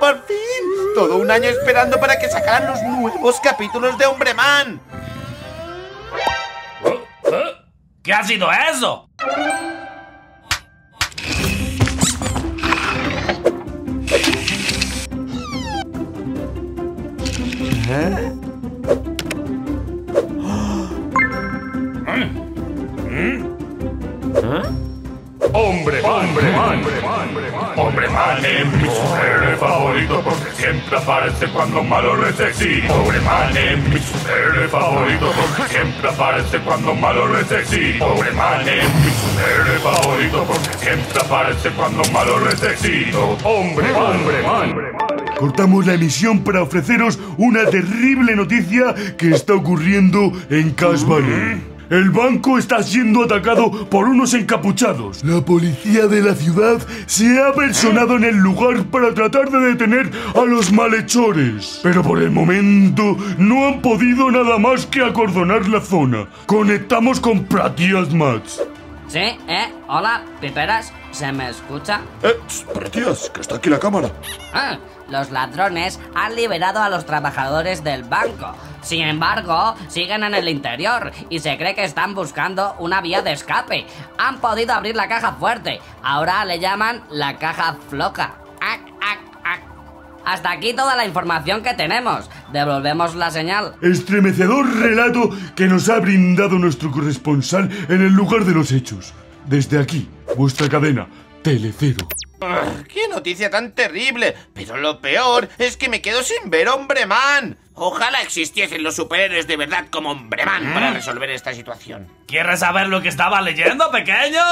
¡Por fin! Todo un año esperando para que sacaran los nuevos capítulos de Hombre Man. ¿Qué ha sido eso? ¿Eh? Hombre Man es mi superhéroe favorito porque siempre aparece cuando malo necesito. Hombre Man es mi superhéroe favorito porque siempre aparece cuando malo necesito. Hombre Man es mi superhéroe favorito porque siempre aparece cuando malo necesito. Hombre Man. Cortamos la emisión para ofreceros una terrible noticia que está ocurriendo en Cash. El banco está siendo atacado por unos encapuchados. La policía de la ciudad se ha personado en el lugar para tratar de detener a los malhechores, pero por el momento no han podido nada más que acordonar la zona. Conectamos con Pratías Max. Sí, hola, piperas, ¿se me escucha? Pratías, que está aquí la cámara. Los ladrones han liberado a los trabajadores del banco. Sin embargo, siguen en el interior y se cree que están buscando una vía de escape. Han podido abrir la caja fuerte. Ahora le llaman la caja floja. Hasta aquí toda la información que tenemos. Devolvemos la señal. Estremecedor relato que nos ha brindado nuestro corresponsal en el lugar de los hechos. Desde aquí, vuestra cadena, Telecero. ¡Qué noticia tan terrible! Pero lo peor es que me quedo sin ver Hombre Man. Ojalá existiesen los superhéroes de verdad como Hombre Man para resolver esta situación. ¿Quieres saber lo que estaba leyendo, pequeño?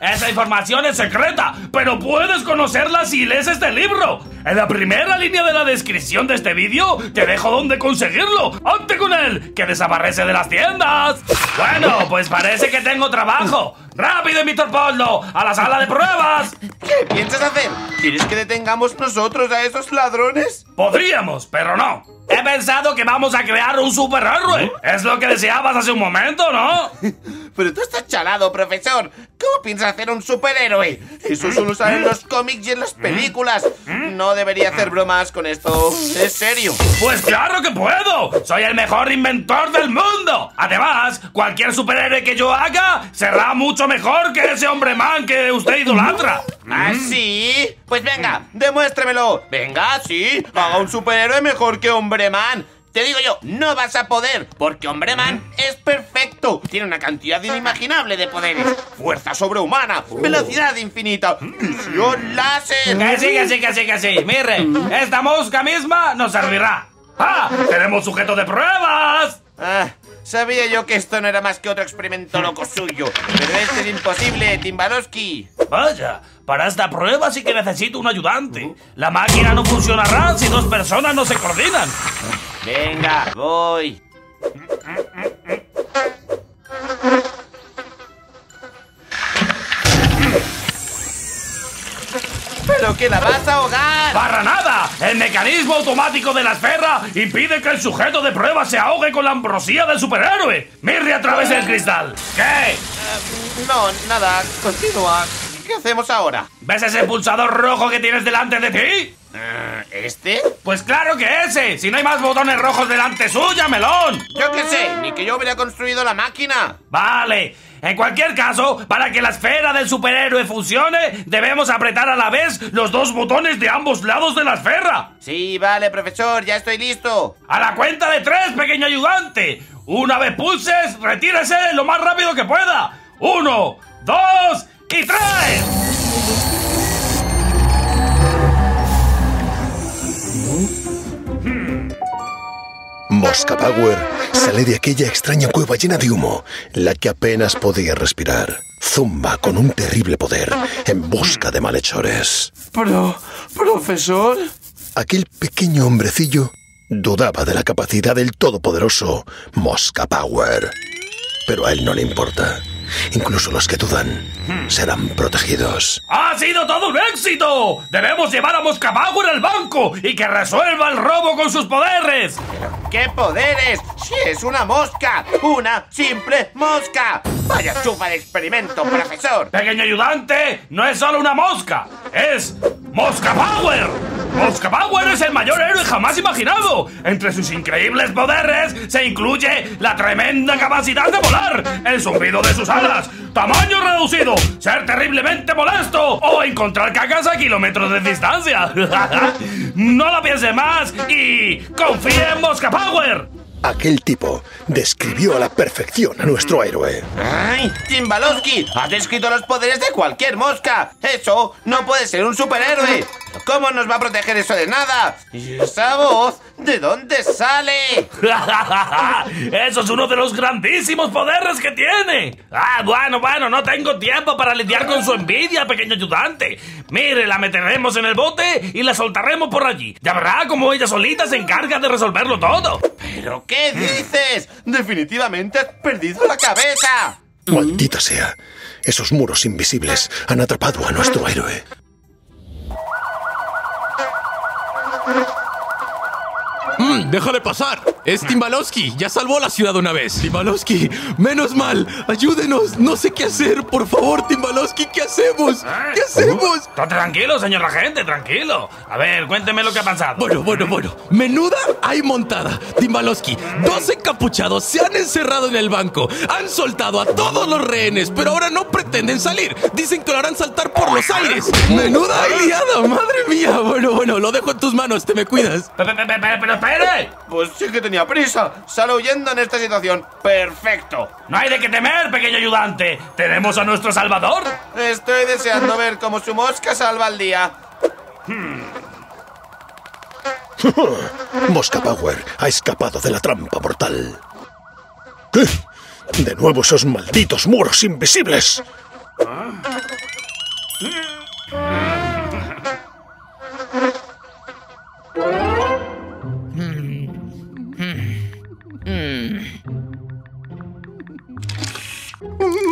Esa información es secreta, pero puedes conocerla si lees este libro. En la primera línea de la descripción de este vídeo te dejo dónde conseguirlo. ¡Hazte con él, que desaparece de las tiendas! Bueno, pues parece que tengo trabajo. ¡Rápido, Mr. Polo, a la sala de pruebas! ¿Qué piensas hacer? ¿Quieres que detengamos nosotros a esos ladrones? Podríamos, pero no. He pensado que vamos a crear un superhéroe. Es lo que deseabas hace un momento, ¿no? Pero tú estás chalado, profesor. ¿Cómo piensas hacer un superhéroe? Eso solo sale en los cómics y en las películas. No debería hacer bromas con esto. ¿Es serio? Pues claro que puedo. Soy el mejor inventor del mundo. Además, cualquier superhéroe que yo haga será mucho mejor que ese Hombre Man que usted idolatra. ¿Ah, sí? Pues venga, demuéstremelo. Venga, sí. Haga un superhéroe mejor que Hombre Man. Te digo yo, no vas a poder, porque Hombre Man es perfecto. Tiene una cantidad inimaginable de poderes. Fuerza sobrehumana, velocidad infinita, visión láser. Que sí. Miren, esta mosca misma nos servirá. ¡Ah! ¡Tenemos sujeto de pruebas! Sabía yo que esto no era más que otro experimento loco suyo. Pero este es imposible, Timbalosky. Vaya, para esta prueba sí que necesito un ayudante. La máquina no funcionará si dos personas no se coordinan. Venga, voy. ¡Pero que la vas a ahogar! ¡Para nada! El mecanismo automático de la esfera impide que el sujeto de prueba se ahogue con la ambrosía del superhéroe. ¡Mirre a través del cristal! ¿Qué? No, nada. Continúa. ¿Qué hacemos ahora? ¿Ves ese pulsador rojo que tienes delante de ti? ¿Este? Pues claro que ese. Si no hay más botones rojos delante suya, melón. Yo qué sé, ni que yo hubiera construido la máquina. Vale. En cualquier caso, para que la esfera del superhéroe funcione, debemos apretar a la vez los dos botones de ambos lados de la esfera. Sí, vale, profesor, ya estoy listo. A la cuenta de tres, pequeño ayudante. Una vez pulses, retírese lo más rápido que pueda. 1, 2 y 3. Mosca Power sale de aquella extraña cueva llena de humo, la que apenas podía respirar. Zumba con un terrible poder en busca de malhechores. ¿Profesor? Aquel pequeño hombrecillo dudaba de la capacidad del todopoderoso Mosca Power. Pero a él no le importa. Incluso los que dudan serán protegidos. ¡Ha sido todo un éxito! ¡Debemos llevar a Mosca Power al banco y que resuelva el robo con sus poderes! ¿Qué poderes? ¡Si es una mosca! ¡Una simple mosca! ¡Vaya chupa de experimento, profesor! Pequeño ayudante, no es solo una mosca, es Mosca Power. Mosca Power es el mayor héroe jamás imaginado. Entre sus increíbles poderes se incluye la tremenda capacidad de volar, el zumbido de sus alas, tamaño reducido, ser terriblemente molesto o encontrar cacas a kilómetros de distancia. No lo piense más y confía en Mosca Power. Aquel tipo describió a la perfección a nuestro héroe. ¡Ay, Timbalosky! ¡Has descrito los poderes de cualquier mosca! ¡Eso no puede ser un superhéroe! ¿Cómo nos va a proteger eso de nada? ¿Y esa voz? ¿De dónde sale? ¡Eso es uno de los grandísimos poderes que tiene! ¡Ah, bueno! No tengo tiempo para lidiar con su envidia, pequeño ayudante. Mire, la meteremos en el bote y la soltaremos por allí. Ya verá cómo ella solita se encarga de resolverlo todo. ¿Pero qué dices? Definitivamente has perdido la cabeza. ¡Maldita sea! Esos muros invisibles han atrapado a nuestro héroe. ¡Deja de pasar! ¡Es Timbalosky! ¡Ya salvó la ciudad una vez! ¡Timbalosky! ¡Menos mal! ¡Ayúdenos! ¡No sé qué hacer! ¡Por favor, Timbalosky! ¿Qué hacemos? ¿Qué hacemos? Está tranquilo, señor agente, tranquilo. A ver, cuénteme lo que ha pasado. Bueno. Menuda hay montada. Timbalosky, dos encapuchados se han encerrado en el banco. Han soltado a todos los rehenes, pero ahora no pretenden salir. Dicen que lo harán saltar por los aires. ¡Menuda hay liada! ¡Madre mía! Bueno, lo dejo en tus manos. Te me cuidas. Pero ¡espere! Pues sí que tenía prisa. Sale huyendo en esta situación. ¡Perfecto! ¡No hay de qué temer, pequeño ayudante! ¡Tenemos a nuestro salvador! Estoy deseando ver cómo su mosca salva el día. Mosca Power ha escapado de la trampa mortal. ¿Qué? De nuevo esos malditos muros invisibles.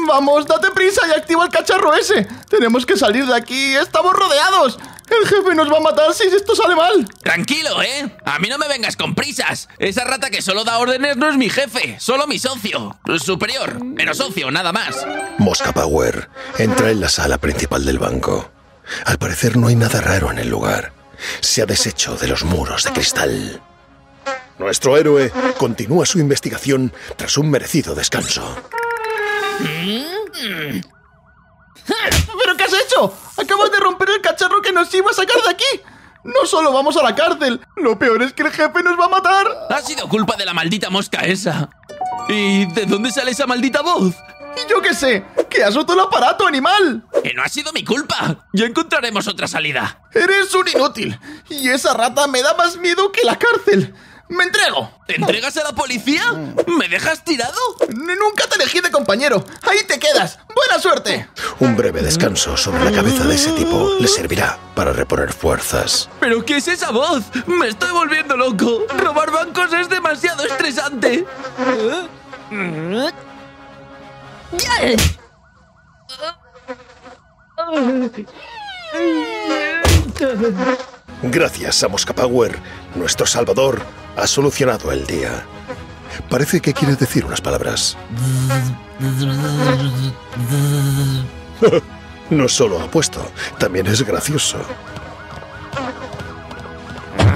¡Vamos, date prisa y activa el cacharro ese! ¡Tenemos que salir de aquí! ¡Estamos rodeados! ¡El jefe nos va a matar si esto sale mal! Tranquilo, ¿eh? A mí no me vengas con prisas. Esa rata que solo da órdenes no es mi jefe, solo mi socio. Superior, pero socio, nada más. Mosca Power entra en la sala principal del banco. Al parecer no hay nada raro en el lugar. Se ha deshecho de los muros de cristal. Nuestro héroe continúa su investigación tras un merecido descanso. ¿Pero qué has hecho? Acabas de romper el cacharro que nos iba a sacar de aquí. No solo vamos a la cárcel, lo peor es que el jefe nos va a matar. Ha sido culpa de la maldita mosca esa. ¿Y de dónde sale esa maldita voz? Yo qué sé, que has roto el aparato, animal. Que no ha sido mi culpa. Ya encontraremos otra salida. Eres un inútil. Y esa rata me da más miedo que la cárcel. ¡Me entrego! ¿Te entregas a la policía? ¿Me dejas tirado? Nunca te elegí de compañero. Ahí te quedas. ¡Buena suerte! Un breve descanso sobre la cabeza de ese tipo le servirá para reponer fuerzas. ¿Pero qué es esa voz? Me estoy volviendo loco. Robar bancos es demasiado estresante. Gracias a Mosca Power, nuestro salvador ha solucionado el día. Parece que quiere decir unas palabras. No solo apuesto, también es gracioso.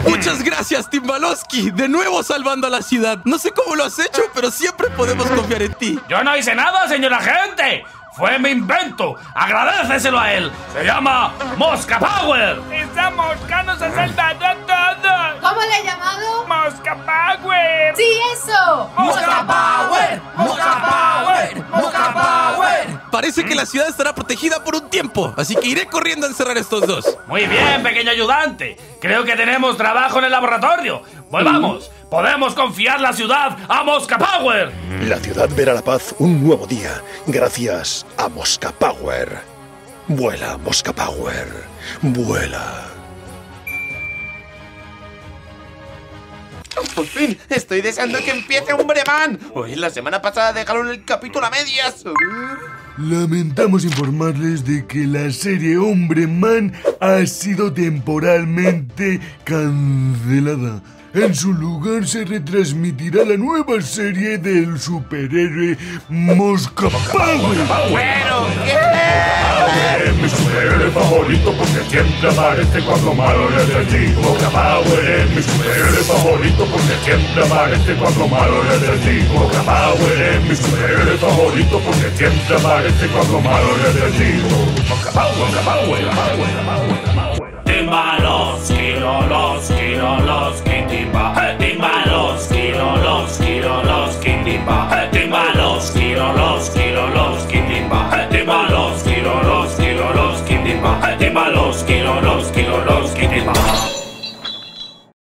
¡Muchas gracias, Timbalosky! De nuevo salvando a la ciudad. No sé cómo lo has hecho, pero siempre podemos confiar en ti. ¡Yo no hice nada, señor agente! ¡Fue mi invento! ¡Agradéceselo a él! ¡Se llama Mosca Power! ¡Esa mosca nos ha salvado a todos! ¿Cómo le he llamado? ¡Mosca Power! ¡Sí, eso! ¡Mosca Power! ¡Mosca Power! ¡Mosca Power! Parece que la ciudad estará protegida por un tiempo, así que iré corriendo a encerrar a estos dos. Muy bien, pequeño ayudante. Creo que tenemos trabajo en el laboratorio. ¡Volvamos! ¡Podemos confiar la ciudad a Mosca Power! La ciudad verá la paz un nuevo día gracias a Mosca Power. Vuela, Mosca Power. Vuela. ¡Por fin! ¡Estoy deseando que empiece Hombre Man! Hoy, la semana pasada dejaron el capítulo a medias. Lamentamos informarles de que la serie Hombre Man ha sido temporalmente cancelada. En su lugar se retransmitirá la nueva serie del superhéroe Mosca Power. ¡Bueno! ¡Qué mi superhéroe favorito porque siempre aparece cuando malo le digo! Mosca Power es mi superhéroe favorito porque siempre aparece cuando malo le digo! Mosca Power es mi superhéroe favorito porque siempre aparece cuando malo le digo! Mosca Power, Timbalosky,